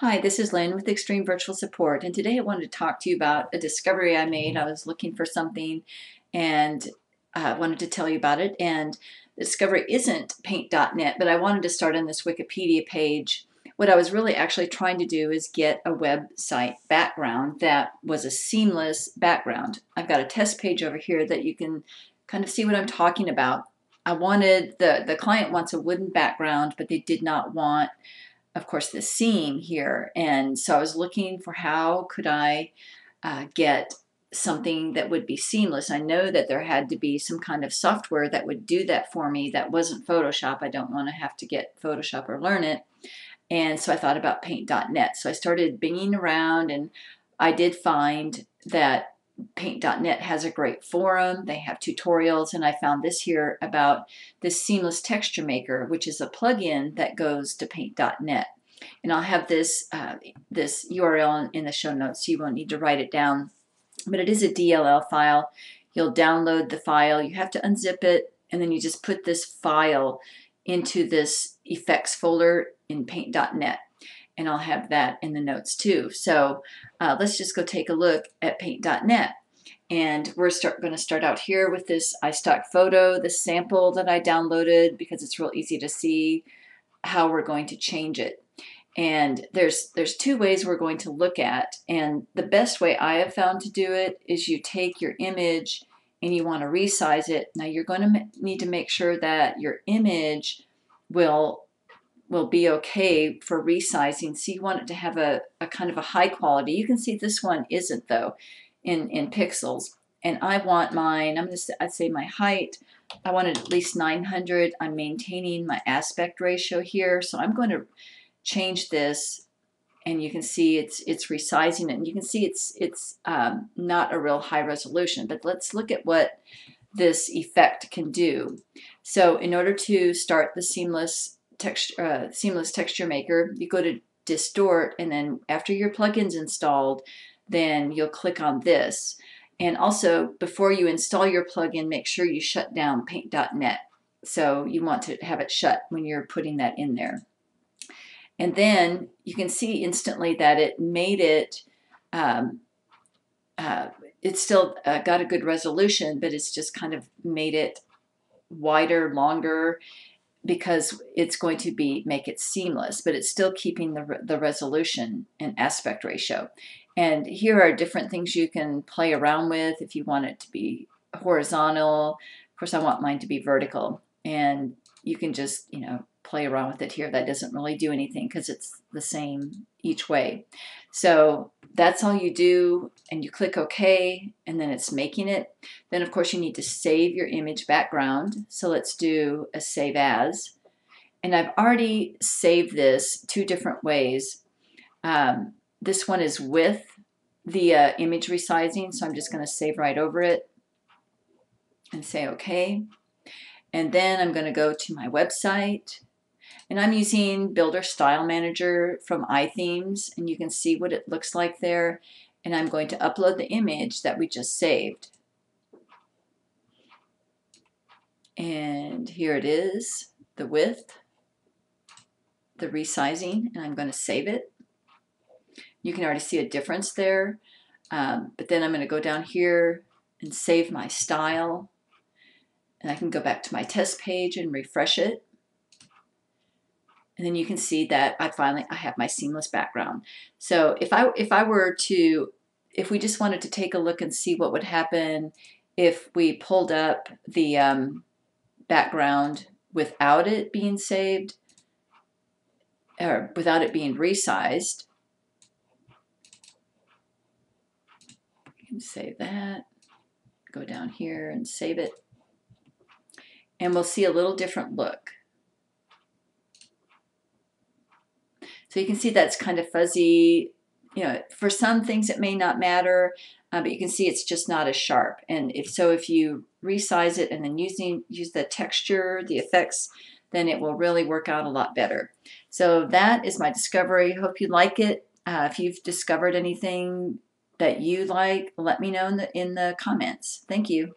Hi, this is Lynn with Extreme Virtual Support, and today I wanted to talk to you about a discovery I made. I was looking for something and wanted to tell you about it, and the discovery isn't paint.net, but I wanted to start on this Wikipedia page. What I was really actually trying to do is get a website background that was a seamless background. I've got a test page over here that you can kind of see what I'm talking about. I wanted, the client wants a wooden background, but they did not want, of course, the seam here, and so I was looking for how could I get something that would be seamless. I know that there had to be some kind of software that would do that for me that wasn't Photoshop. I don't want to have to get Photoshop or learn it, and so I thought about paint.net. So I started binging around, and I did find that paint.net has a great forum. They have tutorials, and I found this here about this Seamless Texture Maker, which is a plugin that goes to paint.net. And I'll have this this URL in the show notes, so you won't need to write it down. But it is a DLL file. You'll download the file. You have to unzip it, and then you just put this file into this effects folder in paint.net. And I'll have that in the notes too. So let's just go take a look at paint.net. And we're going to start out here with this iStock photo, the sample that I downloaded, because it's real easy to see how we're going to change it. And there's two ways we're going to look at. And the best way I have found to do it is you take your image and you want to resize it. Now you're going to need to make sure that your image will be okay for resizing. So you want it to have a kind of a high quality. You can see this one isn't though in pixels. And I want mine, I'd say my height, I wanted at least 900. I'm maintaining my aspect ratio here. So I'm going to change this, and you can see it's resizing it. And you can see it's not a real high resolution, but let's look at what this effect can do. So in order to start the Seamless Texture Maker, you go to Distort, and then after your plugin's installed, then you'll click on this. And also, before you install your plugin, make sure you shut down paint.net. So you want to have it shut when you're putting that in there. And then you can see instantly that it made it, it's still got a good resolution, but it's just kind of made it wider, longer, because it's going to make it seamless, but it's still keeping the resolution and aspect ratio. And here are different things you can play around with if you want it to be horizontal. Of course, I want mine to be vertical, and you can just, you know, play around with it here. That doesn't really do anything because it's the same each way. So that's all you do, and you click OK, and then it's making it. Then of course you need to save your image background. So let's do a save as, and I've already saved this two different ways. This one is with the image resizing, so I'm just going to save right over it and say OK. And then I'm going to go to my website, and I'm using Builder Style Manager from iThemes, and you can see what it looks like there. And I'm going to upload the image that we just saved. And here it is, the width, the resizing, and I'm going to save it. You can already see a difference there. But then I'm going to go down here and save my style. And I can go back to my test page and refresh it. And then you can see that I have my seamless background. So if we just wanted to take a look and see what would happen if we pulled up the background without it being saved, or without it being resized. You can save that, go down here and save it. And we'll see a little different look. So you can see that's kind of fuzzy. You know, for some things it may not matter, but you can see it's just not as sharp. And if you resize it and then use the texture, the effects, then it will really work out a lot better. So that is my discovery. Hope you like it. If you've discovered anything that you like, let me know in the comments. Thank you.